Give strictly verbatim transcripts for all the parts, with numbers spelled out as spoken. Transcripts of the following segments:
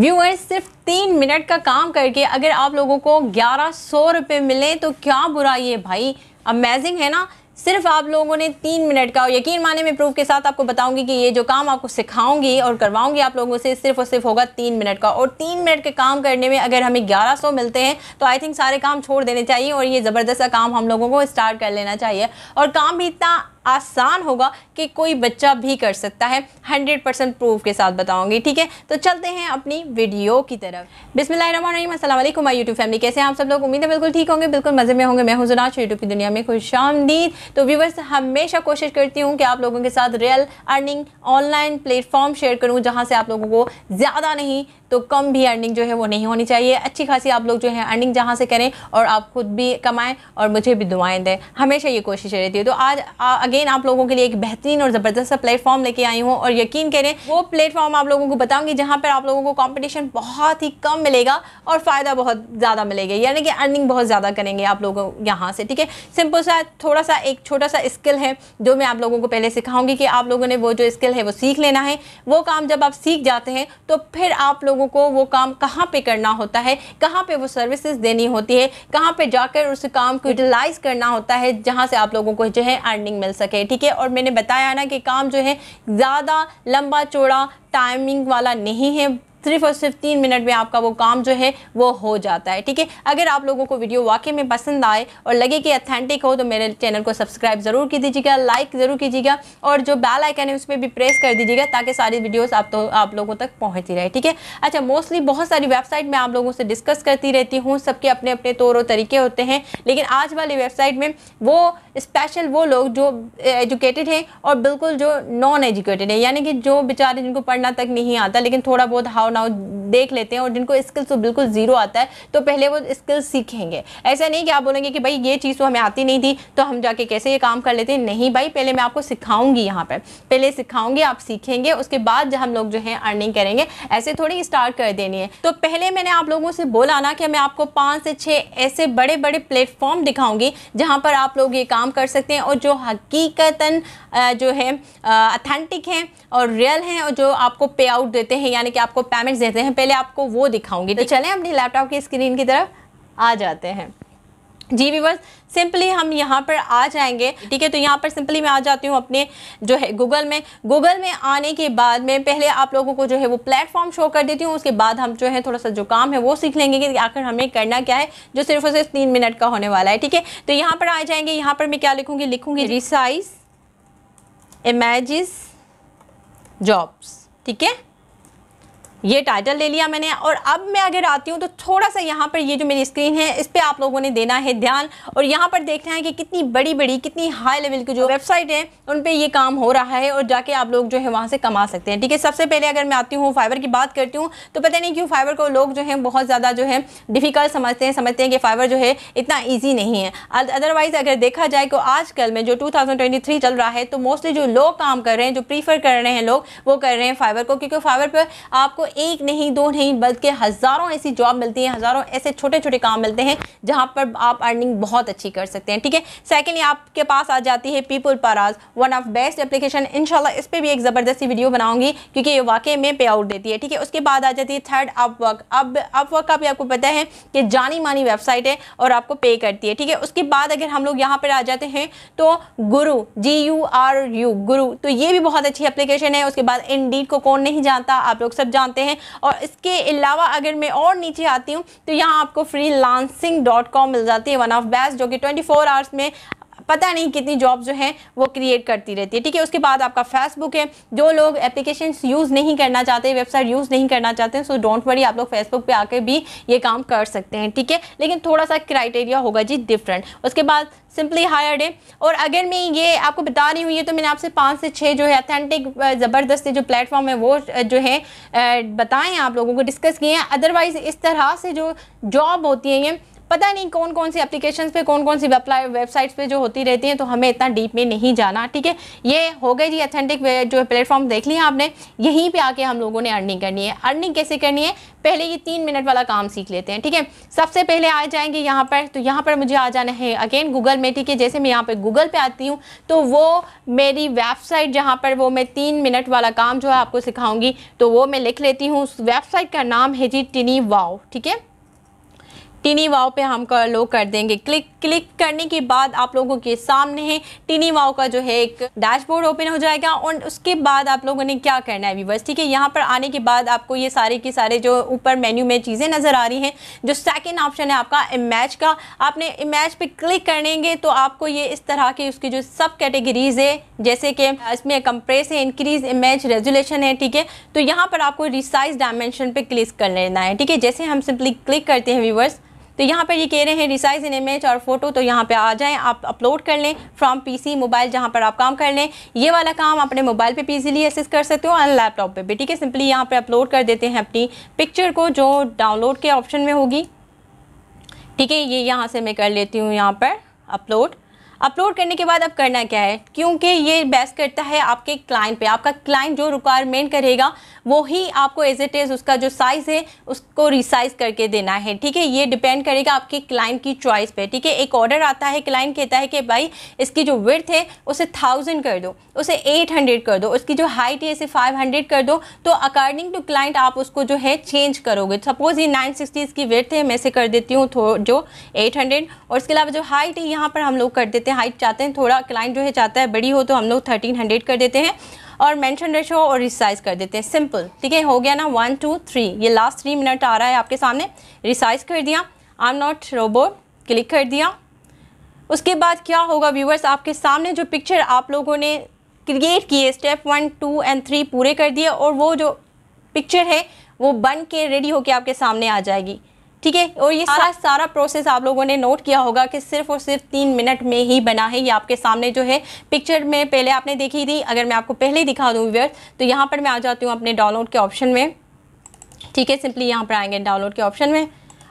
Viewers सिर्फ तीन minute का काम करके अगर आप लोगों को ग्यारह सौ रुपये मिले तो क्या बुरा ये भाई, अमेजिंग है ना। सिर्फ आप लोगों ने तीन मिनट का, यकीन माने मैं प्रूफ के साथ आपको बताऊंगी कि ये जो काम आपको सिखाऊंगी और करवाऊंगी आप लोगों से सिर्फ और सिर्फ होगा तीन मिनट का। और तीन मिनट के काम करने में अगर हमें ग्यारह सौ मिलते हैं तो आई थिंक सारे काम छोड़ देने चाहिए और ये ज़बरदस्त काम हम लोगों को स्टार्ट कर लेना चाहिए। और काम भी इतना आसान होगा कि कोई बच्चा भी कर सकता है, हंड्रेड परसेंट प्रूफ के साथ बताऊंगी, ठीक है। तो चलते हैं अपनी वीडियो की तरफ। बिस्मिल्लाहिर्रहमानिर्रहीम, अस्सलाम वालेकुम माय यूट्यूब फैमिली, कैसे हैं आप सब लोग? उम्मीद है बिल्कुल ठीक होंगे, बिल्कुल मज़े में होंगे। मैं हूं ज़ुनाश, यूट्यूब की दुनिया में खुशामदीद। तो व्यूवर्स हमेशा कोशिश करती हूँ कि आप लोगों के साथ real earning online platform share करूँ जहाँ से आप लोगों को ज़्यादा नहीं तो कम भी अर्निंग जो है वो नहीं होनी चाहिए, अच्छी खासी आप लोग जो है अर्निंग जहाँ से करें और आप खुद भी कमाएँ और मुझे भी दुआएँ दें, हमेशा ये कोशिश रहती है। तो आज अगेन आप लोगों के लिए एक बेहतरीन और ज़बरदस्त प्लेटफॉर्म लेके आई हूँ और यकीन करें वो प्लेटफॉर्म आप लोगों को बताऊँगी जहाँ पर आप लोगों को कॉम्पिटिशन बहुत ही कम मिलेगा और फ़ायदा बहुत ज़्यादा मिलेगा, यानी कि अर्निंग बहुत ज़्यादा करेंगे आप लोगों यहाँ से, ठीक है। सिंपल सा थोड़ा सा एक छोटा सा स्किल है जो मैं आप लोगों को पहले सिखाऊंगी कि आप लोगों ने वो जो स्किल है वो सीख लेना है। वो काम जब आप सीख जाते हैं तो फिर आप लोगों को वो काम कहाँ पे करना होता है, कहाँ पे वो सर्विसेज देनी होती है, कहाँ पे जाकर उस काम को यूटिलाइज करना होता है जहाँ से आप लोगों को जो है अर्निंग मिल सके, ठीक है। और मैंने बताया ना कि काम जो है ज़्यादा लंबा चौड़ा टाइमिंग वाला नहीं है, सिर्फ और सिर्फ तीन मिनट में आपका वो काम जो है वो हो जाता है, ठीक है। अगर आप लोगों को वीडियो वाकई में पसंद आए और लगे कि ऑथेंटिक हो तो मेरे चैनल को सब्सक्राइब ज़रूर कर दीजिएगा, लाइक ज़रूर कीजिएगा और जो बेल आइकन है उस पर भी प्रेस कर दीजिएगा ताकि सारी वीडियोस आप तो आप लोगों तक पहुँचती रहे, ठीक है। अच्छा, मोस्टली बहुत सारी वेबसाइट में आप लोगों से डिस्कस करती रहती हूँ, सबके अपने अपने तौर और तरीके होते हैं, लेकिन आज वाली वेबसाइट में वो स्पेशल वो लोग जो एजुकेटेड हैं और बिल्कुल जो नॉन एजुकेटेड है, यानी कि जो बेचारे जिनको पढ़ना तक नहीं आता लेकिन थोड़ा बहुत हाव नाव देख लेते हैं और जिनको स्किल्स तो बिल्कुल ज़ीरो आता है, तो पहले वो स्किल्स सीखेंगे। ऐसा नहीं कि आप बोलेंगे कि भाई ये चीज़ तो हमें आती नहीं थी तो हम जाके कैसे ये काम कर लेते हैं, नहीं भाई, पहले मैं आपको सिखाऊंगी, यहाँ पर पहले सिखाऊंगी, आप सीखेंगे, उसके बाद हम लोग जो है अर्निंग करेंगे, ऐसे थोड़ी स्टार्ट कर देनी है। तो पहले मैंने आप लोगों से बोला ना कि मैं आपको पाँच से छः ऐसे बड़े बड़े प्लेटफॉर्म दिखाऊँगी जहाँ पर आप लोग ये काम कर सकते हैं और जो हकीकतन जो है ऑथेंटिक हैं और रियल हैं और जो आपको पे आउट देते हैं, यानी कि आपको पेमेंट्स देते हैं, पहले आपको वो दिखाऊंगी। तो चलें अपनी लैपटॉप की स्क्रीन की तरफ आ जाते हैं। जी व्यूअर्स, सिंपली हम यहाँ पर आ जाएंगे, ठीक है। तो यहाँ पर सिंपली मैं आ जाती हूँ अपने जो है गूगल में। गूगल में आने के बाद में पहले आप लोगों को जो है वो प्लेटफॉर्म शो कर देती हूँ, उसके बाद हम जो है थोड़ा सा जो काम है वो सीख लेंगे कि आखिर हमें करना क्या है, जो सिर्फ और सिर्फ तीन मिनट का होने वाला है, ठीक है। तो यहाँ पर आ जाएंगे, यहाँ पर मैं क्या लिखूँगी, लिखूँगी रिसाइज इमेजेस जॉब्स, ठीक है, ये टाइटल ले लिया मैंने। और अब मैं अगर आती हूँ तो थोड़ा सा यहाँ पर ये जो मेरी स्क्रीन है इस पर आप लोगों ने देना है ध्यान और यहाँ पर देखना है कि कितनी बड़ी बड़ी कितनी हाई लेवल की जो वेबसाइट है उन पे ये काम हो रहा है और जाके आप लोग जो है वहाँ से कमा सकते हैं, ठीक है। सबसे पहले अगर मैं आती हूँ फाइवर की बात करती हूँ तो पता नहीं क्यों फाइवर को लोग जो है बहुत ज़्यादा जो है डिफ़िकल्ट समझते हैं, समझते हैं कि फाइवर जो है इतना ईजी नहीं है। अदरवाइज़ अगर देखा जाए तो आजकल में जो टू थाउजेंड ट्वेंटी थ्री चल रहा है तो मोस्टली जो लोग काम कर रहे हैं, जो प्रीफर कर रहे हैं लोग, वो कर रहे हैं फाइवर को, क्योंकि फाइवर पर आपको एक नहीं दो नहीं बल्कि हज़ारों ऐसी जॉब मिलती हैं, हज़ारों ऐसे छोटे छोटे काम मिलते हैं जहां पर आप अर्निंग बहुत अच्छी कर सकते हैं, ठीक है। सेकेंडली आपके पास आ जाती है पीपल पर hour, one of best application, इंशाल्लाह इस पे भी एक ज़बरदस्ती वीडियो बनाऊंगी क्योंकि ये वाकई में पे आउट देती है, ठीक है। उसके बाद आ जाती है थर्ड अपवर्क। अब अपवर्क का भी आपको पता है कि जानी मानी वेबसाइट है और आपको पे करती है, ठीक है। उसके बाद अगर हम लोग यहाँ पर आ जाते हैं तो गुरु, जी यू आर यू, गुरु, तो ये भी बहुत अच्छी एप्लीकेशन है। उसके बाद इंडीड को कौन नहीं जानता, आप लोग सब जानते हैं। और इसके अलावा अगर मैं और नीचे आती हूँ तो यहाँ आपको फ्रीलांसिंग डॉट कॉम मिल जाती है, वन ऑफ बेस्ट, जो कि ट्वेंटी फोर आवर्स में पता नहीं कितनी जॉब जो है वो क्रिएट करती रहती है, ठीक है। उसके बाद आपका फेसबुक है, जो लोग एप्लीकेशंस यूज़ नहीं करना चाहते, वेबसाइट यूज़ नहीं करना चाहते, सो डोंट वरी, आप लोग फेसबुक पे आके भी ये काम कर सकते हैं, ठीक है, लेकिन थोड़ा सा क्राइटेरिया होगा जी डिफरेंट। उसके बाद सिंपली हायर्ड है। और अगर मैं ये आपको बता रही हूँ, ये तो मैंने आपसे पाँच से छः जो है ऑथेंटिक ज़बरदस्त जो प्लेटफॉर्म है वो जो है बताएँ आप लोगों को, डिस्कस किए हैं। अदरवाइज़ इस तरह से जो जॉब होती है ये पता नहीं कौन कौन सी एप्लीकेशंस पे कौन कौन सी वेबसाइट्स पे जो होती रहती हैं, तो हमें इतना डीप में नहीं जाना, ठीक है। ये हो गए जी ऑथेंटिक जो प्लेटफॉर्म देख लिया आपने, यहीं पे आके हम लोगों ने अर्निंग करनी है। अर्निंग कैसे करनी है पहले ये तीन मिनट वाला काम सीख लेते हैं, ठीक है। सबसे पहले आ जाएंगे यहाँ पर, तो यहाँ पर मुझे आ जाना है अगेन गूगल में, ठीक है। जैसे मैं यहाँ पर गूगल पर आती हूँ तो वो मेरी वेबसाइट जहाँ पर वो मैं तीन मिनट वाला काम जो है आपको सिखाऊंगी, तो वो मैं लिख लेती हूँ। उस वेबसाइट का नाम है जी टिनीवाओ, ठीक है। टिनीवाओ पे हम कर लोग कर देंगे क्लिक। क्लिक करने के बाद आप लोगों के सामने है टिनीवाओ का जो है एक डैशबोर्ड ओपन हो जाएगा, और उसके बाद आप लोगों ने क्या करना है व्यूअर्स, ठीक है। यहाँ पर आने के बाद आपको ये सारे के सारे जो ऊपर मेन्यू में चीज़ें नज़र आ रही हैं, जो सेकंड ऑप्शन है आपका इमेज का, आपने इमेज पे क्लिक करेंगे तो आपको ये इस तरह के उसकी जो सब कैटेगरीज है, जैसे कि इसमें कंप्रेस है, इंक्रीज इमेज रेजोल्यूशन है, ठीक है। तो यहाँ पर आपको रिसाइज डायमेंशन पर क्लिक कर लेना है, ठीक है। जैसे हम सिंपली क्लिक करते हैं व्यूअर्स, तो यहाँ पर ये कह रहे हैं रिसाइज इन इमेज और फोटो, तो यहाँ पे आ जाएं, आप अपलोड कर लें फ्रॉम पीसी मोबाइल, जहाँ पर आप काम कर लें। ये वाला काम अपने मोबाइल पे इजीली एक्सेस कर सकते हो और लैपटॉप पे भी, ठीक है। सिंपली यहाँ पे अपलोड कर देते हैं अपनी पिक्चर को जो डाउनलोड के ऑप्शन में होगी, ठीक है। ये यहाँ से मैं कर लेती हूँ यहाँ पर अपलोड। अपलोड करने के बाद अब करना क्या है, क्योंकि ये बेस करता है आपके क्लाइंट पे, आपका क्लाइंट जो रिक्वायरमेंट करेगा वो ही आपको एज इट इज़ उसका जो साइज़ है उसको रिसाइज करके देना है, ठीक है। ये डिपेंड करेगा आपके क्लाइंट की चॉइस पे, ठीक है। एक ऑर्डर आता है, क्लाइंट कहता है कि भाई इसकी जो विड्थ है उसे थाउजेंड कर दो, उसे एट हंड्रेड कर दो, उसकी जो हाइट है इसे फाइव हंड्रेड कर दो, तो अकॉर्डिंग टू क्लाइंट आप उसको जो है चेंज करोगे। सपोज़ ये नाइन सिक्सटी इसकी विड्थ है, मैं इसे कर देती हूँ जो एट हंड्रेड, और इसके अलावा जो हाइट है यहाँ पर हम लोग कर देते हैं, हाइट चाहते हैं थोड़ा क्लाइंट जो है चाहता है बड़ी हो, तो हम लोग थर्टीन हंड्रेड कर देते हैं, और मेंशन रेशो और रिसाइज कर देते हैं सिंपल, ठीक है। हो गया ना वन टू थ्री, ये लास्ट थ्री मिनट आ रहा है आपके सामने, रिसाइज कर दिया, I am not robot click कर दिया। उसके बाद क्या होगा व्यूवर्स, आपके सामने जो पिक्चर आप लोगों ने क्रिएट किए step one two and three पूरे कर दिए, और वो जो पिक्चर है वो बन के रेडी होके आपके सामने आ जाएगी, ठीक है। और ये सारा सारा प्रोसेस आप लोगों ने नोट किया होगा कि सिर्फ और सिर्फ तीन मिनट में ही बना है। ये आपके सामने जो है पिक्चर में पहले आपने देखी थी, अगर मैं आपको पहले ही दिखा दूँ व्यूअर्स, तो यहाँ पर मैं आ जाती हूँ अपने डाउनलोड के ऑप्शन में, ठीक है। सिंपली यहाँ पर आएंगे डाउनलोड के ऑप्शन में,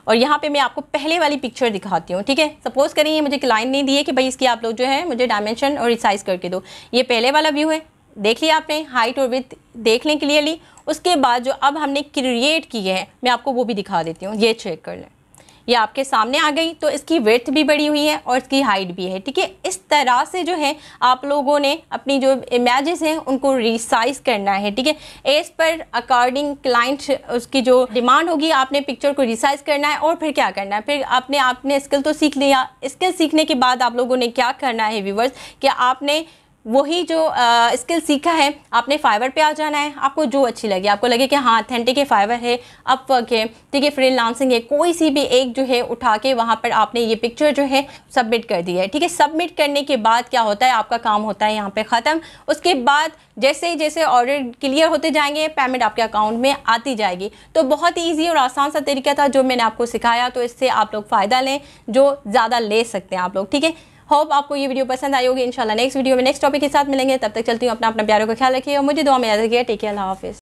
और यहाँ पे मैं आपको पहले वाली पिक्चर दिखाती हूँ, ठीक है। सपोज़ करें ये मुझे क्लाइंट ने दिए कि भाई इसकी आप लोग जो है मुझे डायमेंशन और रिसाइज करके दो, ये पहले वाला व्यू है, देख लिया आपने हाइट और विड्थ देख लें क्लियरली। उसके बाद जो अब हमने क्रिएट किए हैं मैं आपको वो भी दिखा देती हूँ, ये चेक कर लें, ये आपके सामने आ गई, तो इसकी विड्थ भी बड़ी हुई है और इसकी हाइट भी है, ठीक है। इस तरह से जो है आप लोगों ने अपनी जो इमेजेस हैं उनको रिसाइज करना है, ठीक है। एज पर अकॉर्डिंग क्लाइंट उसकी जो डिमांड होगी आपने पिक्चर को रिसाइज करना है। और फिर क्या करना है, फिर आपने आपने स्किल तो सीख लिया, स्किल सीखने के बाद आप लोगों ने क्या करना है व्यूअर्स, कि आपने वही जो स्किल सीखा है आपने फाइवर पे आ जाना है। आपको जो अच्छी लगे, आपको लगे कि हाँ ऑथेंटिक है, फाइवर है, अपवर्क है, ठीक है, फ्रीलांसिंग है, कोई सी भी एक जो है उठा के वहाँ पर आपने ये पिक्चर जो है सबमिट कर दी है, ठीक है। सबमिट करने के बाद क्या होता है, आपका काम होता है यहाँ पे ख़त्म। उसके बाद जैसे जैसे ऑर्डर क्लियर होते जाएंगे पेमेंट आपके अकाउंट में आती जाएगी। तो बहुत ही ईजी और आसान सा तरीका था जो मैंने आपको सिखाया, तो इससे आप लोग फ़ायदा लें जो ज़्यादा ले सकते हैं आप लोग, ठीक है। होप आपको ये वीडियो पसंद आई होगी। इंशाल्लाह नेक्स्ट वीडियो में नेक्स्ट टॉपिक के साथ मिलेंगे, तब तक चलती हूँ, अपना अपना प्यारों का ख्याल रखिए और मुझे दुआ में याद रखिए। टेक केयर, अल्लाह हाफिज़।